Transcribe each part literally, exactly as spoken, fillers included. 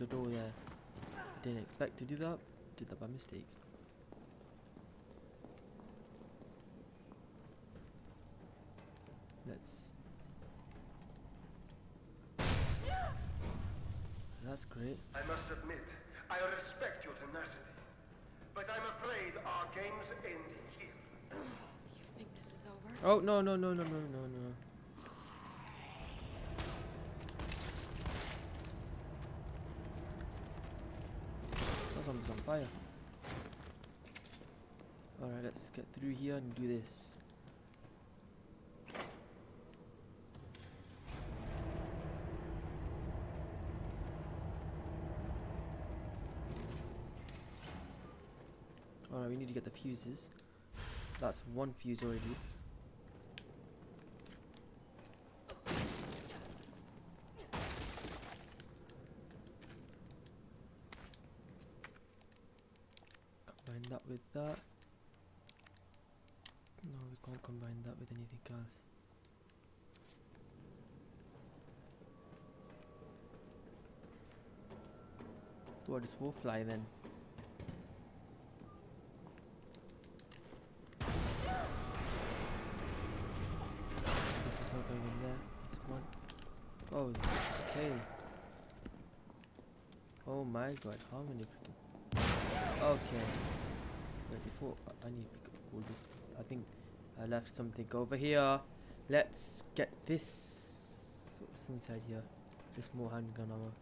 the door there. Didn't expect to do that. Did that by mistake. Let's... That's great. I must admit, I respect your tenacity, but I'm afraid our games end here. You think this is over? Oh, no, no, no, no, no, no, no. Something's on fire. Alright, let's get through here and do this. Alright, we need to get the fuses. That's one fuse already. Combine that with that. No, we can't combine that with anything else. So I just will fly then. Oh, okay. Oh my god, how many freaking... Okay. Wait, before I need to pick up all this. I think I left something over here. Let's get this. What's inside here? Just more handgun armor.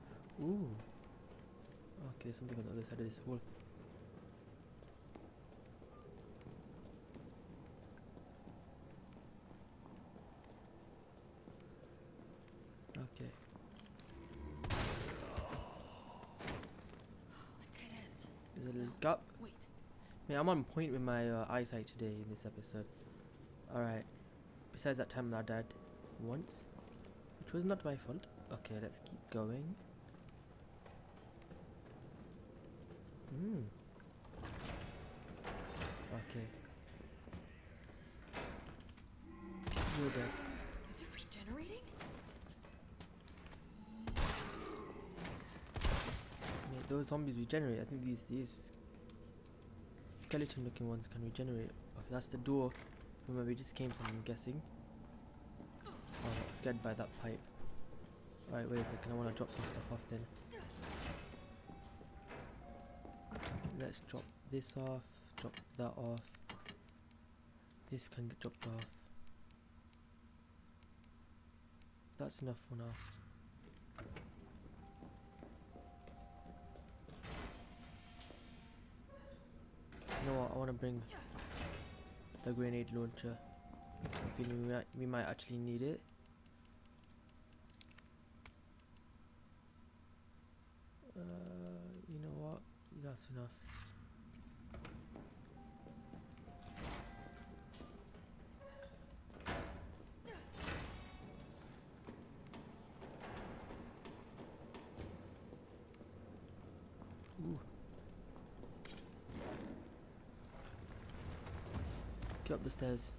Ooh. Okay, there's something on the other side of this wall. Okay. There's a little gap. Wait. Man, I'm on point with my uh, eyesight today in this episode. Alright. Besides that time I died once, which was not my fault. Okay, let's keep going. Hmm. Okay. You're dead. Is it regenerating? Those zombies regenerate. I think these these skeleton looking ones can regenerate. Okay, that's the door from where we just came from, I'm guessing. Oh, I'm scared by that pipe. Alright, wait a second, I wanna drop some stuff off then. Let's drop this off, drop that off. This can get dropped off. That's enough for now. No, I want to bring the grenade launcher. I feel we might, we might actually need it. Uh, you know what? That's enough. Up the stairs.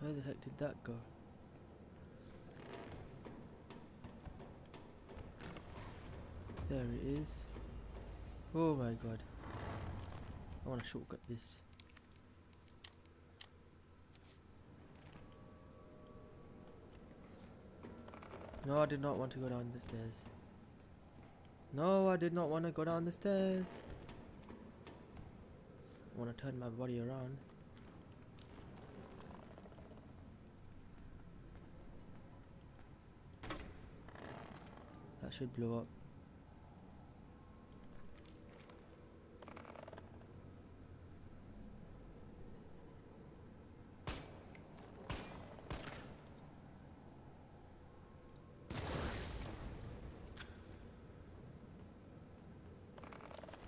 Where the heck did that go? There it is. Oh my god. I want to shortcut this. No, I did not want to go down the stairs. No, I did not want to go down the stairs. I want to turn my body around. That should blow up.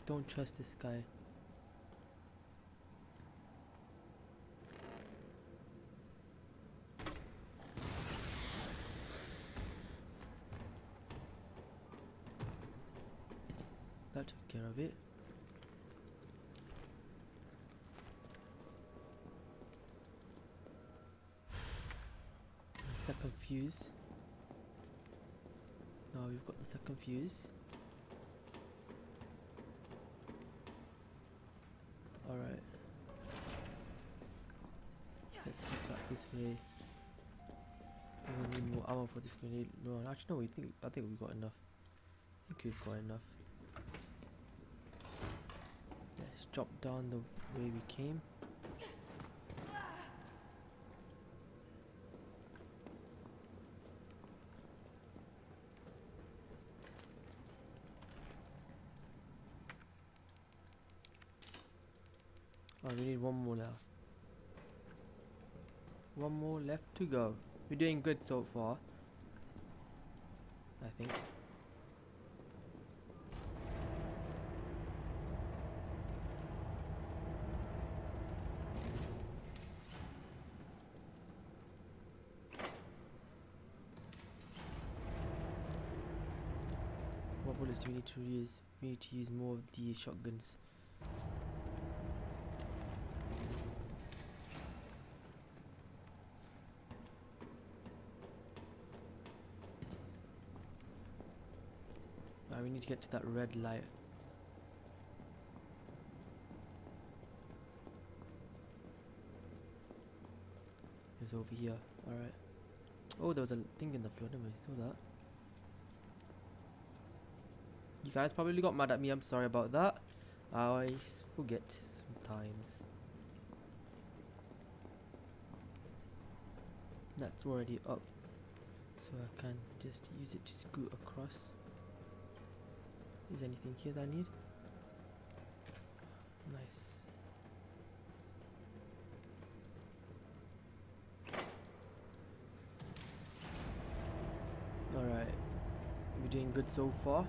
Don't trust this guy. That took care of it. second fuse. Now we've got the second fuse. Alright. Let's head back this way. We're gonna need more ammo for this grenade. No, actually no, we think I think we've got enough. I think we've got enough. Let's drop down the way we came. Oh, we need one more now. One more left to go. We're doing good so far, I think. What bullets do we need to use? We need to use more of the shotguns. We need to get to that red light. It's over here. Alright. Oh, there was a thing in the floor. Anyway, saw that. You guys probably got mad at me. I'm sorry about that. I always forget sometimes. That's already up. So I can just use it to scoot across. Is anything here that I need? Nice. Alright. We're doing good so far.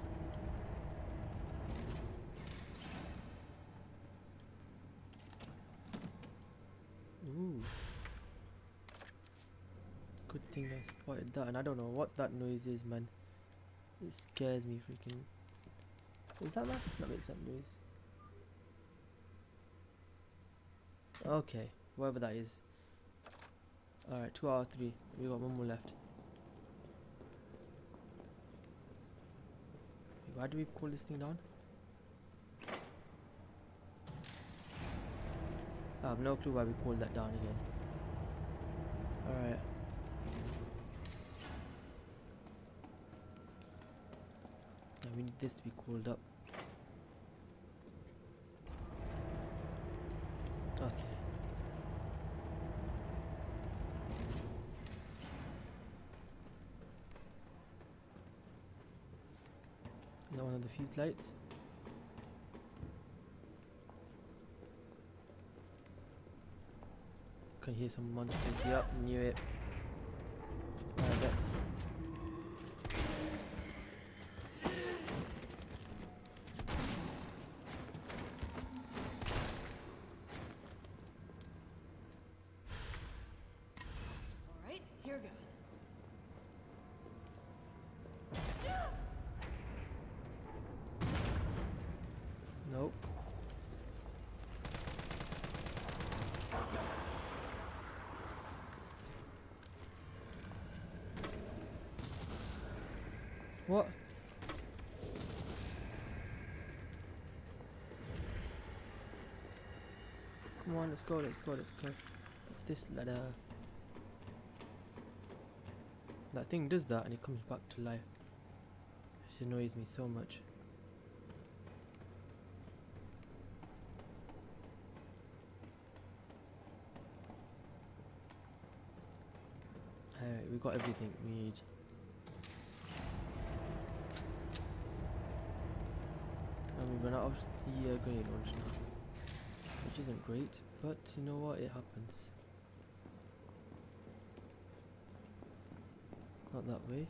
Ooh. Good thing I spotted that, and I don't know what that noise is, man. It scares me freaking. Is that that? That makes that noise. Okay, whatever that is. Alright, two hour three. We got one more left. Wait, why do we pull this thing down? I have no clue why we pulled that down again. Alright. We need this to be cooled up. Okay. Now one of the fuse lights. Can hear some monsters. Yep, knew it. Alright, that's. Nope. What? Come on, let's go, let's go, let's go. This ladder. That thing does that and it comes back to life. It annoys me so much. Alright, we got everything we need. And we run out of the uh, grenade launcher now. Which isn't great, but you know what? It happens. Not that way.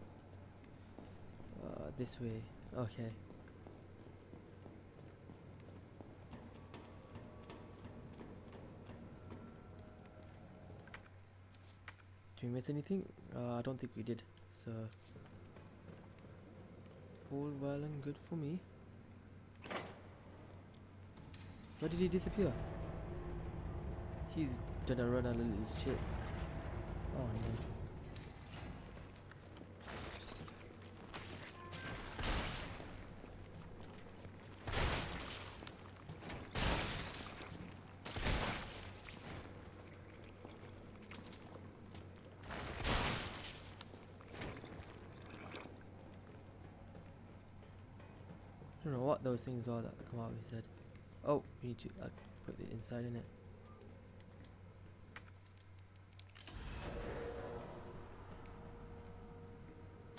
Uh, this way. Okay. Did we miss anything? Uh, I don't think we did. So, all well and good for me. Where did he disappear? He's gonna run a little shit. Oh no. don't know what those things are that come out of his head. Oh, we need to uh, put the inside in it.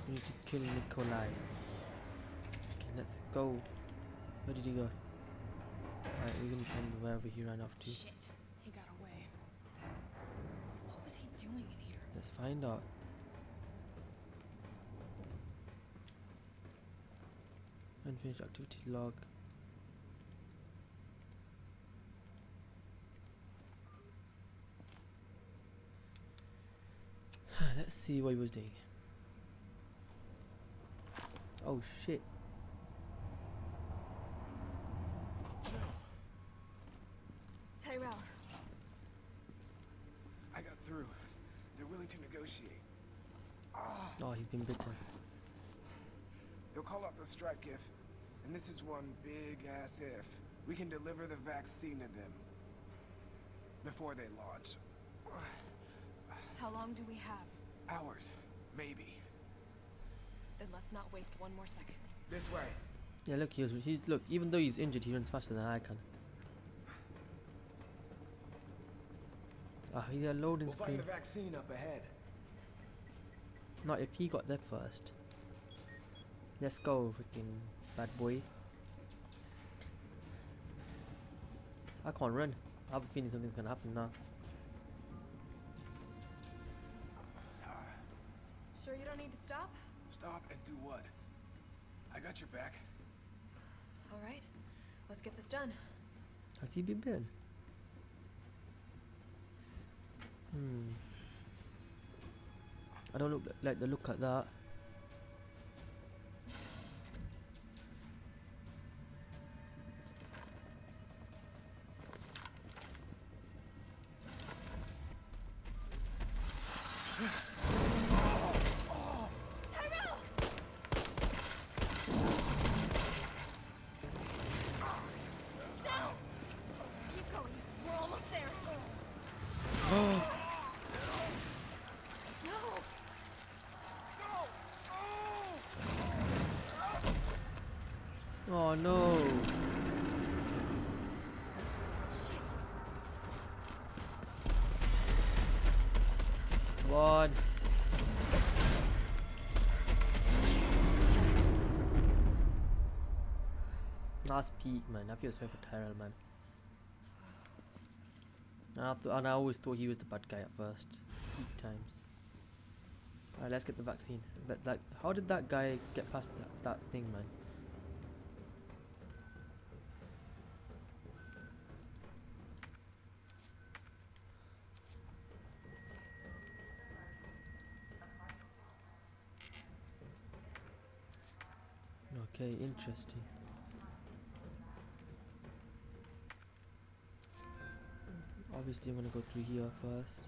We need to kill Nikolai. Okay, let's go. Where did he go? Alright, we're gonna find the way over here right off to. Shit, he got away. What was he doing in here? Let's find out. Unfinished activity log. Let's see what he was doing. Oh shit. Tyrell. I got through. They're willing to negotiate. Oh, oh he's been bitten. They'll call off the strike if, and this is one big ass if, we can deliver the vaccine to them before they launch. How long do we have? Hours, maybe. Then let's not waste one more second. This way. Yeah, look, he's, he's look. Even though he's injured, he runs faster than I can. Ah, oh, he's a loading screen. We'll find the vaccine up ahead. Not if he got there first. Let's go, freaking bad boy. I can't run. I have a feeling something's gonna happen now. Sure, you don't need to stop. Stop and do what? I got your back. All right, let's get this done. How's he been been? Hmm. I don't look like the look at that. Oh no. Shit. Come on. Last peak, man. I feel sorry for Tyrell, man. I th and I always thought he was the bad guy at first. Peak times. Alright, let's get the vaccine. That, that, how did that guy get past that, that thing, man? Okay, interesting. Obviously, I'm gonna go through here first.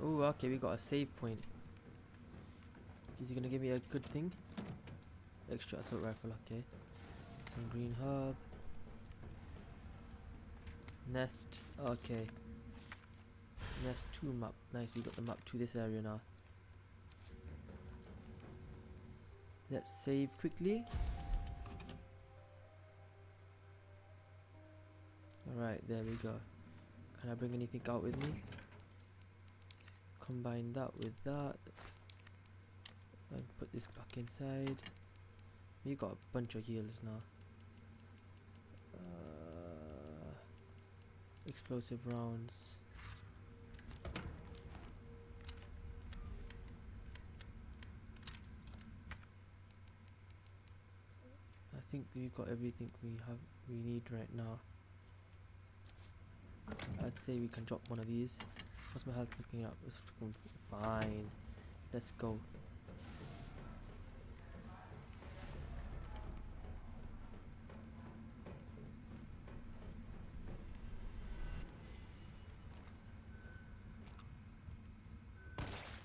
Oh, okay, we got a save point. Is he gonna give me a good thing? Extra assault rifle, okay. Some green herb. Nest, okay. Nest two map. Nice, we got the map to this area now. Let's save quickly. Alright, there we go. Can I bring anything out with me? Combine that with that. And put this back inside. We got a bunch of heals now. Uh, explosive rounds. I think we've got everything we have we need right now. I'd say we can drop one of these. What's my health looking at? It's fine. Let's go.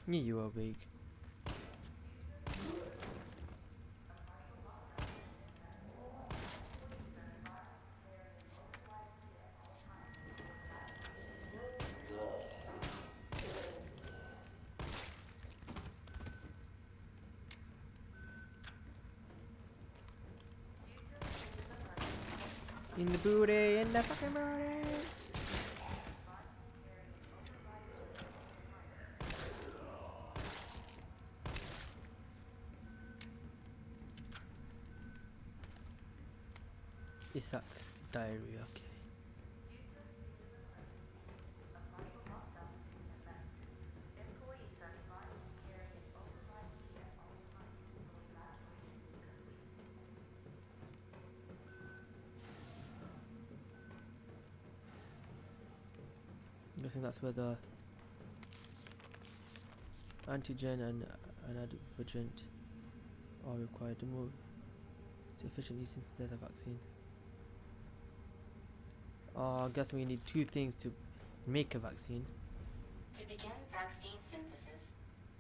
Yeah, you are weak. In the booty, in the fucking booty. It sucks. Diarrhea, okay. I'm guessing that's where the antigen and adjuvant are required to move to efficiently synthesize a vaccine. Uh, I guess we need two things to make a vaccine. To begin vaccine synthesis,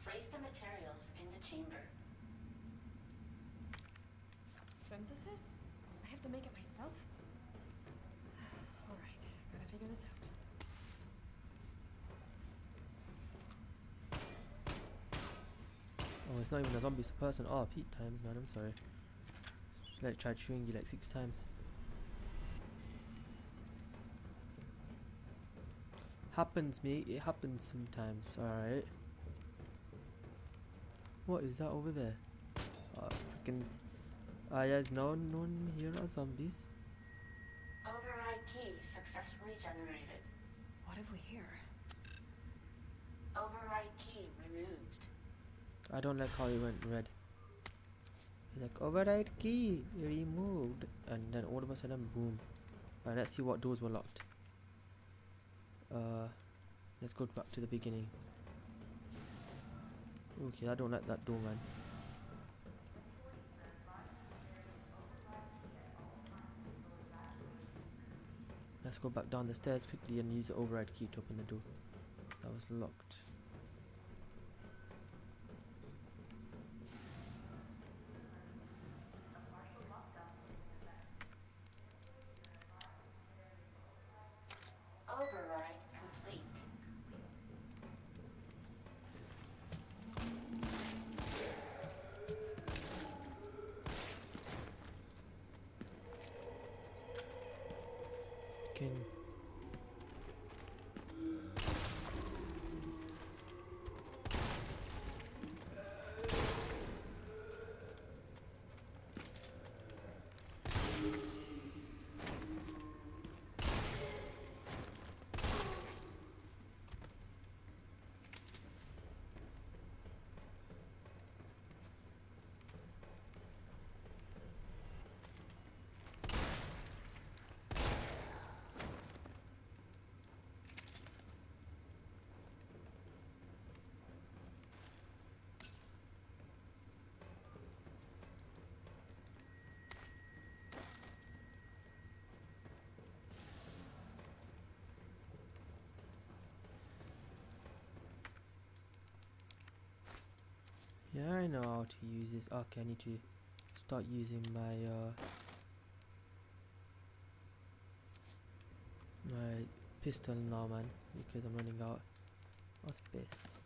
place the materials in the chamber. Synthesis? I have to make it myself? Alright, gotta figure this out. Oh, it's not even a zombie, it's a person. Oh, Pete times, man, I'm sorry. Should I try chewing you like six times? Happens, mate, it happens sometimes, alright. What is that over there? Oh, freaking. Ah, yes, no one here are zombies. Override key successfully generated. What have we here? Override key removed. I don't like how he went red. He's like, override key removed, and then all of a sudden boom. Alright, let's see what doors were locked. Uh, let's go back to the beginning. Okay, I don't like that door, man. Let's go back down the stairs quickly and use the override key to open the door. That was locked. Yeah, I know how to use this. Okay, I need to start using my uh, my pistol now, man, because I'm running out of space.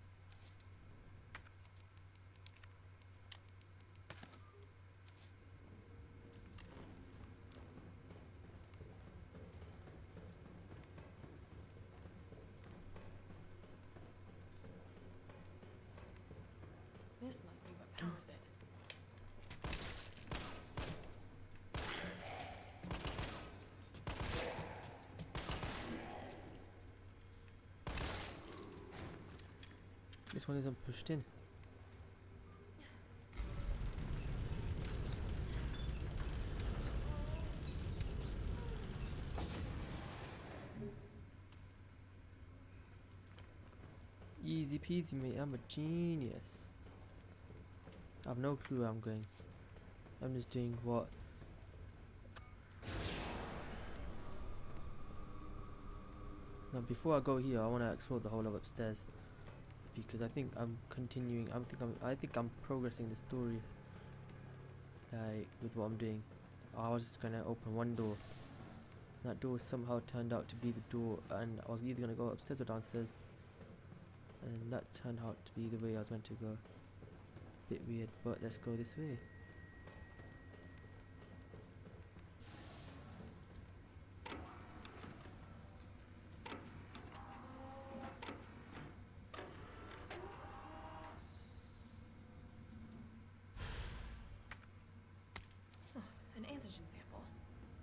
This must be what powers it. This one isn't pushed in. Easy peasy, mate. I'm a genius. I have no clue where I'm going. I'm just doing what now. Before I go here, I want to explore the whole of upstairs because I think I'm continuing. I think I'm. I think I'm progressing the story. Like with what I'm doing, I was just gonna open one door. That door somehow turned out to be the door, and I was either gonna go upstairs or downstairs, and that turned out to be the way I was meant to go. Bit weird, but let's go this way.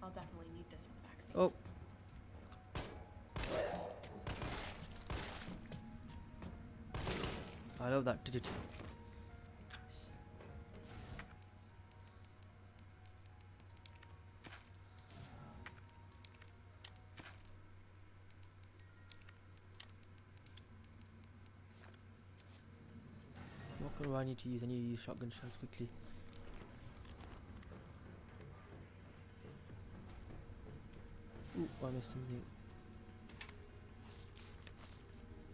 I'll definitely need this for the vaccine. Oh. I love that. What do I need to use? I need to use shotgun shells quickly. Ooh, I missed something.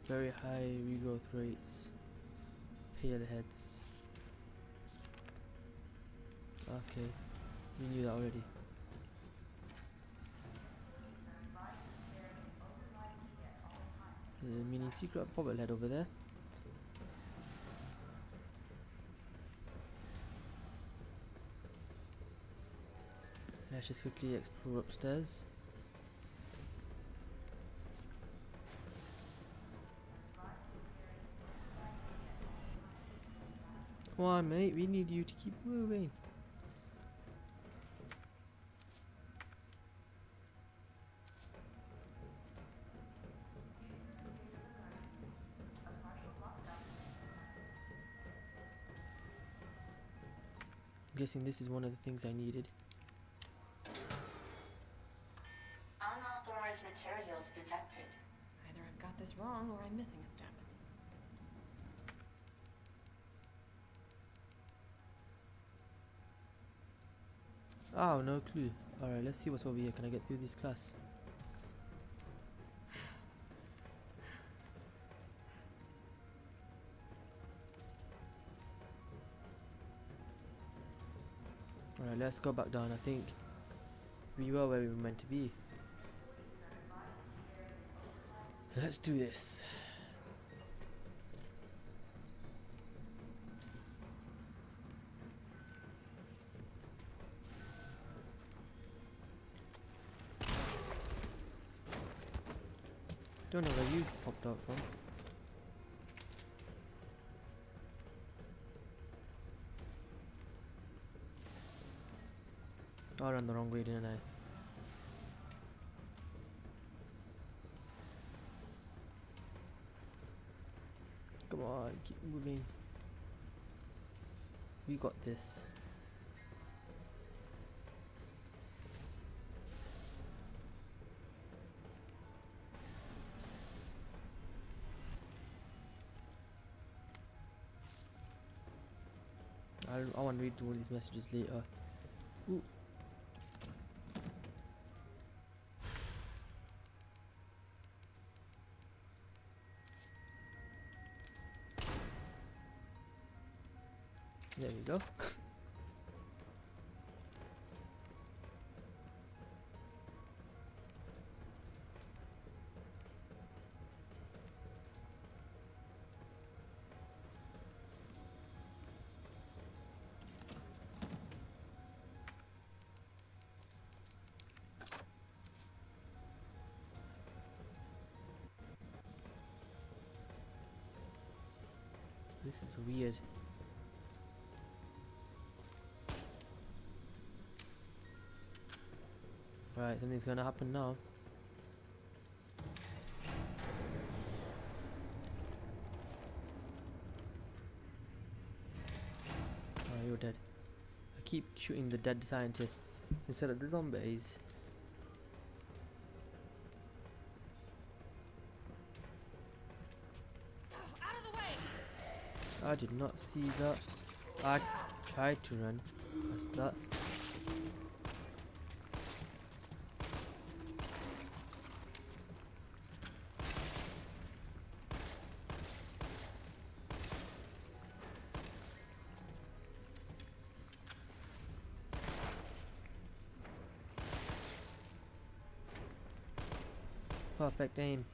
Very high regrowth rates. Pale heads. Okay, we knew that already. There's a mini secret bobblehead over there. Let's just quickly explore upstairs. Come on, mate, we need you to keep moving. I'm guessing this is one of the things I needed. Unauthorized materials detected. Either I've got this wrong or I'm missing a step. Oh, no clue. Alright, let's see what's over here. Can I get through this class? Alright, let's go back down. I think we were where we were meant to be. Let's do this. Don't know where you popped out from. I ran the wrong way, didn't I? Come on, keep moving. We got this. I want to read all these messages later. Ooh. There we go. This is weird. Right, something's gonna happen now. Oh, you're dead. I keep shooting the dead scientists instead of the zombies. I did not see that. I tried to run. That's that. Perfect aim.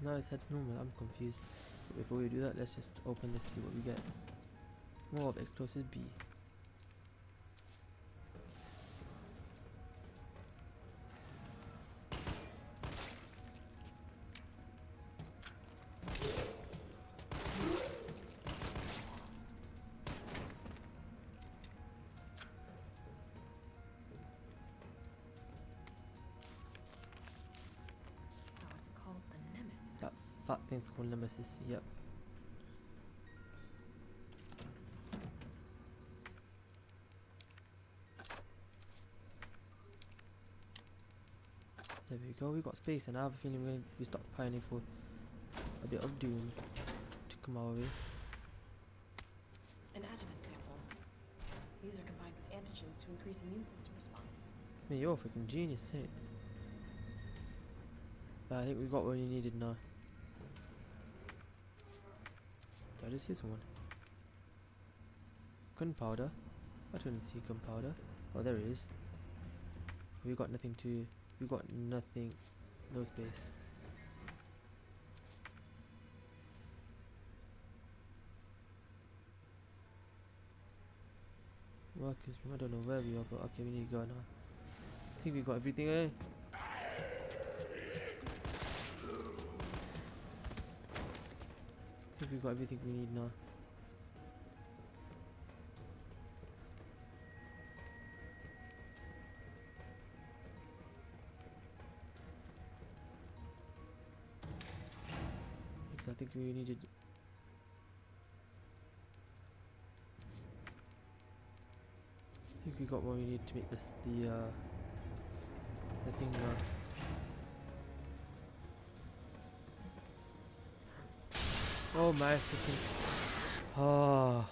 No, his head's normal. I'm confused. But before we do that, let's just open this, see what we get. More of explosive B. I think it's called Nemesis, yep. There we go, we've got space, and I have a feeling we're going to be stockpiling for a bit of doom to come our way. An adjuvant sample. These are combined with antigens to increase immune system response. Man, you're a freaking genius, eh? But I think we've got what you needed now. Did I just hear someone? Gunpowder? I didn't see gunpowder. Oh, there it is. We've got nothing to... We got nothing, no space. Workers, I don't know where we are, but okay, we need to go now. I think we got everything, eh? I think we got everything we need now. I think we needed I think we got what we need to make this the uh the thing now. Oh my freaking ah.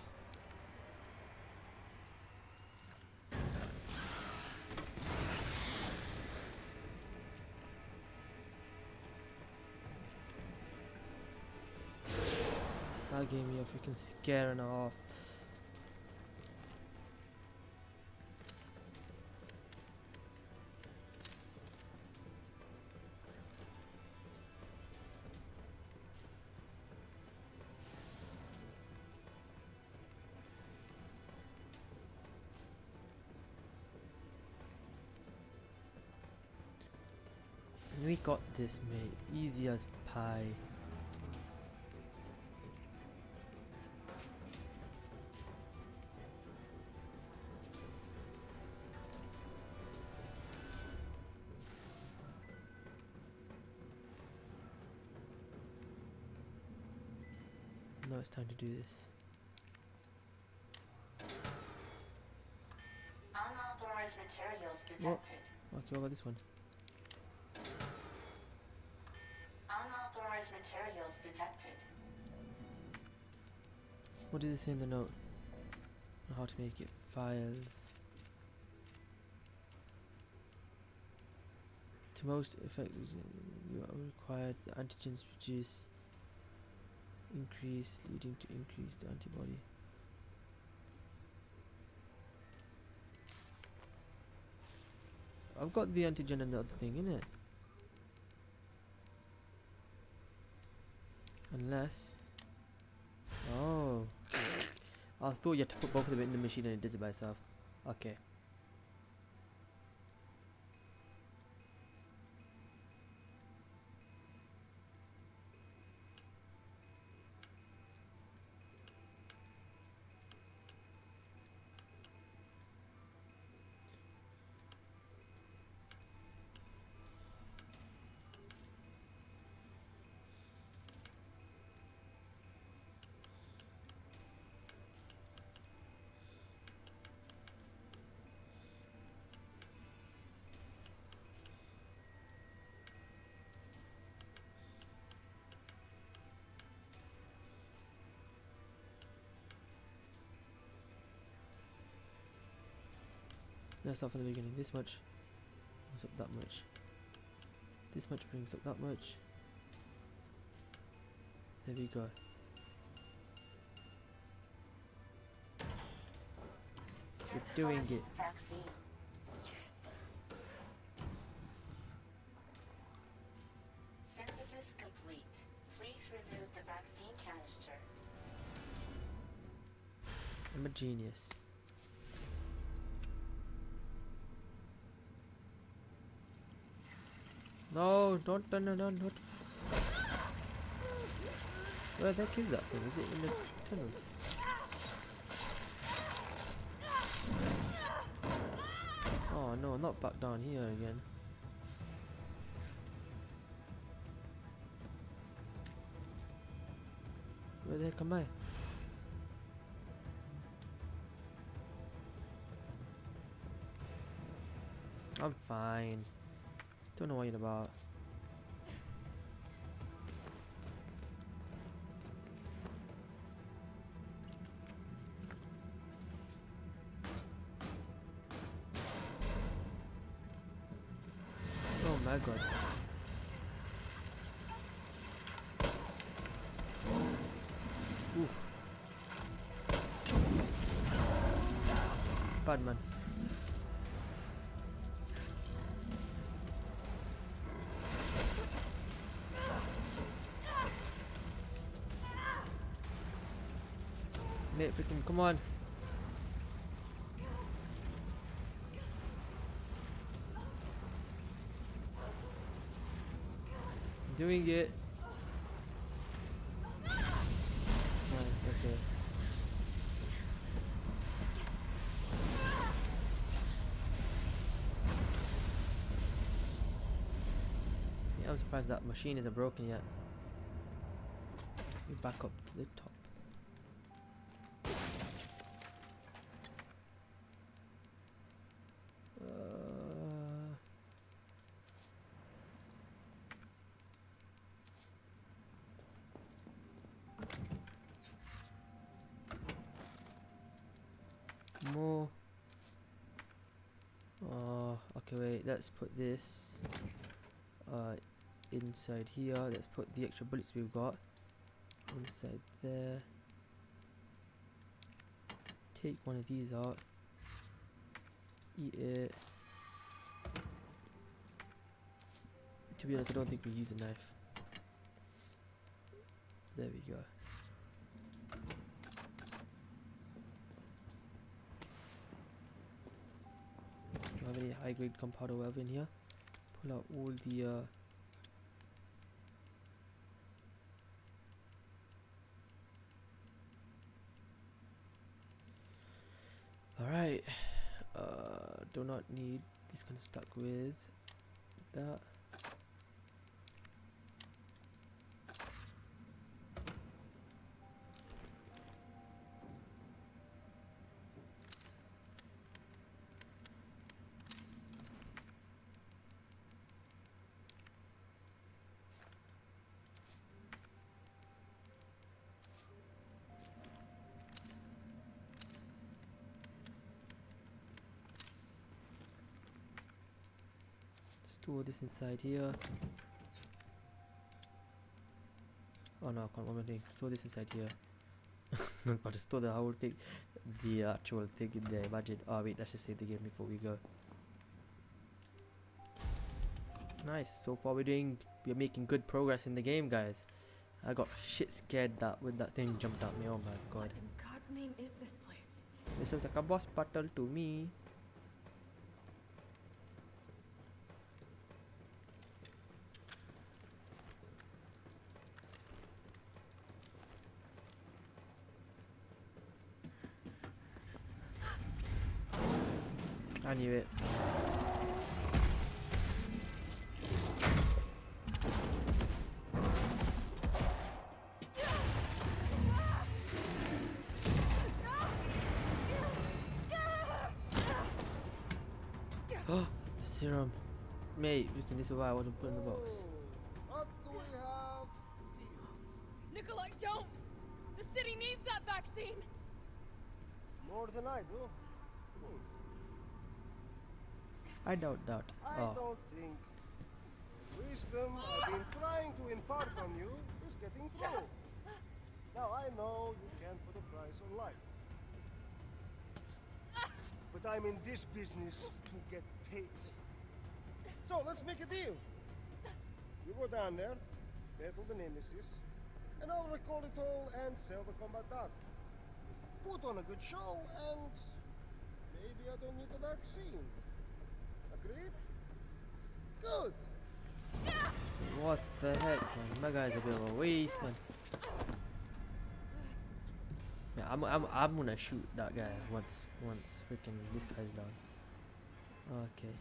That gave me a freaking scare and a half. We got this, mate. Easy as pie. Now it's time to do this. Unauthorized materials detected. What? Okay, what about this one? Unauthorized materials detected. What did it say in the note? How to make it? Files. To most effectively, you are required the antigens produce. Increase leading to increased antibody. I've got the antigen and the other thing in it. Unless, oh, I thought you had to put both of them in the machine and it does it by itself. Okay. Let's start from the beginning. This much brings up that much. This much brings up that much. There we go. We're doing it. Synthesis complete. Please remove the vaccine canister. I'm a genius. No, don't, no, no, no, not. Where the heck is that thing? Is it in the tunnels? Oh no, not back down here again. れで構え。I'm fine. Don't know what you're about. Oh my god. Oof. Bad man. Mate, freaking, come on. I'm doing it. Nice, okay. Yeah, I'm surprised that machine isn't broken yet. We back up to the top. More. Oh, okay, wait, let's put this uh, inside here. Let's put the extra bullets we've got inside there. Take one of these out. Eat it. To be honest, I don't think we use a knife. There we go. Have any high grade gunpowder or whatever in here. Pull out all the uh, alright, uh, do not need this kind of stuck with that. Store this inside here. Oh no, I can't remember anything. Store this inside here. I've got to store the whole thing, the actual thing in there. Imagine. Oh wait, let's just save the game before we go. Nice. So far we're doing, we're making good progress in the game, guys. I got shit scared that when that thing jumped at me. Oh my god. What in God's name is this place? This looks like a boss battle to me. I knew it. Oh, the serum. Mate, we can disavow what I put in the box. What do we have? Nikolai, don't! The city needs that vaccine! More than I do. Hmm. I doubt that. I oh. don't think wisdom I've been trying to impart on you is getting through. Now I know you can't put a price on life, but I'm in this business to get paid. So let's make a deal. You go down there, battle the nemesis, and I'll record it all and sell the combat art. Put on a good show, and maybe I don't need the vaccine. Good. What the heck, man? My guy's a bit of a waste, man. Yeah, I'm, I'm, I'm gonna shoot that guy once, once freaking this guy's down. Okay.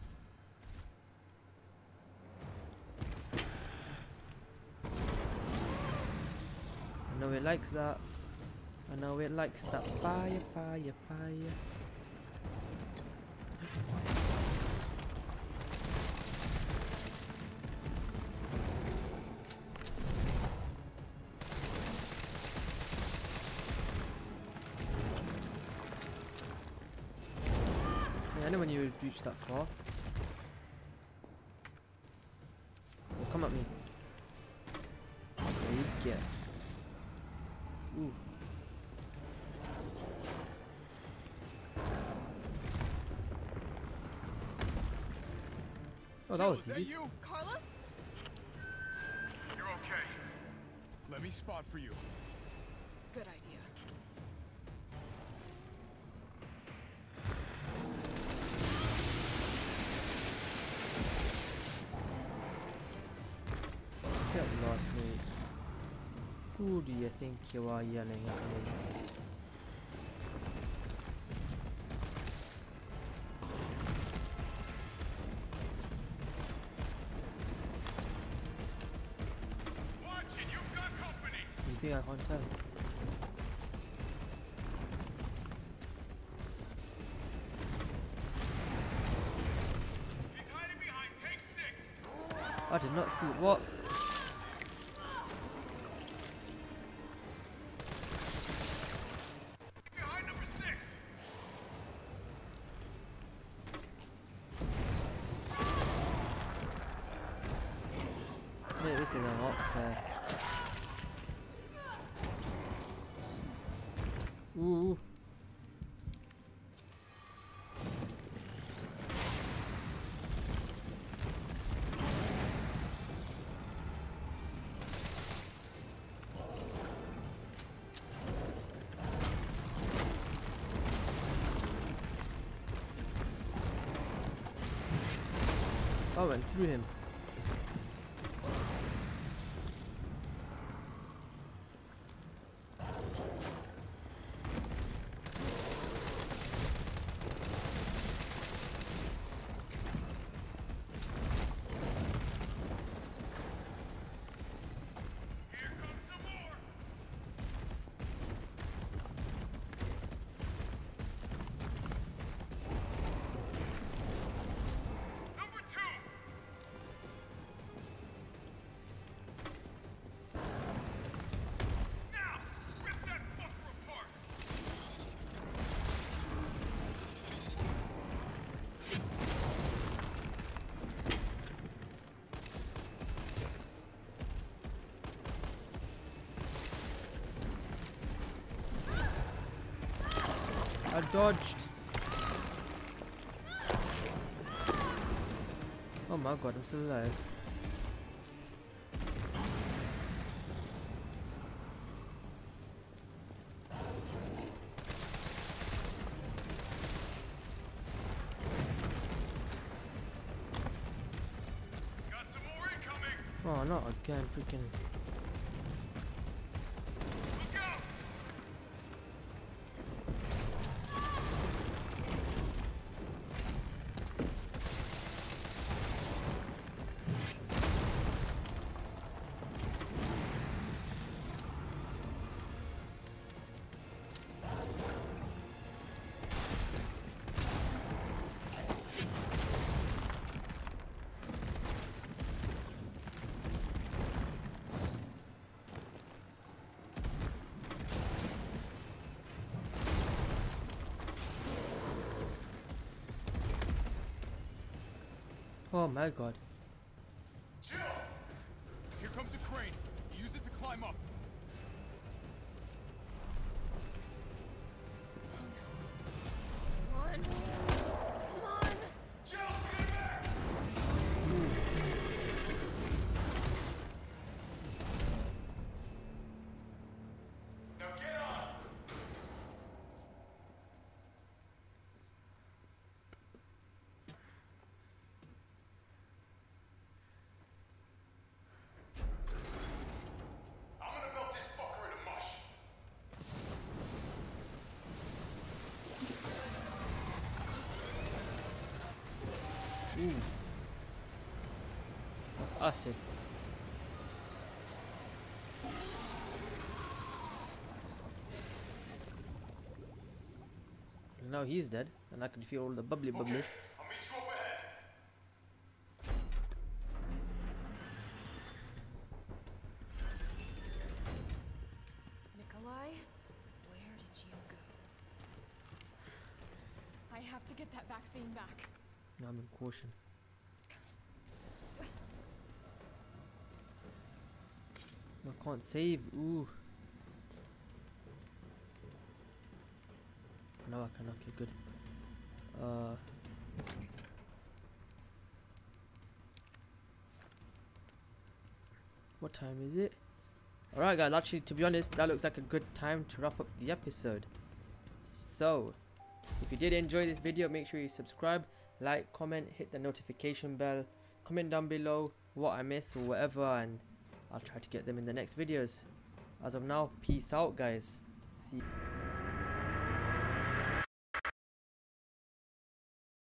know it likes that. I know it likes that. Fire, fire, fire. Yeah, I know when you reach that far. Oh, come at me. There you get. Ooh. Oh, that was easy. Is that you? Carlos? You're okay. Let me spot for you. Good idea. Get lost, mate. Who do you think you are yelling at me? I can't tell. He's hiding behind tank six. I did not see what. Behind number six. Mate, this is not fair. Ooh. I went through him. I dodged. Oh my god, I'm still alive. Got some more incoming. Oh, not again, freaking. Oh my god. Chill. Here comes a crane. Use it to climb up. Come on. Come on. Chill, get back. Ooh. Now get on. Ooh. That's acid. Now he's dead, and I can feel all the bubbly bubbly. Okay. I'll meet you over here. Nikolai, where did you go? I have to get that vaccine back. I'm in caution. I can't save. Ooh. No, I can. Okay, good. Uh, what time is it? Alright, guys. Actually, to be honest, that looks like a good time to wrap up the episode. So, if you did enjoy this video, make sure you subscribe, like, comment, hit the notification bell, comment down below what I missed or whatever, and I'll try to get them in the next videos. As of now, peace out, guys. See you.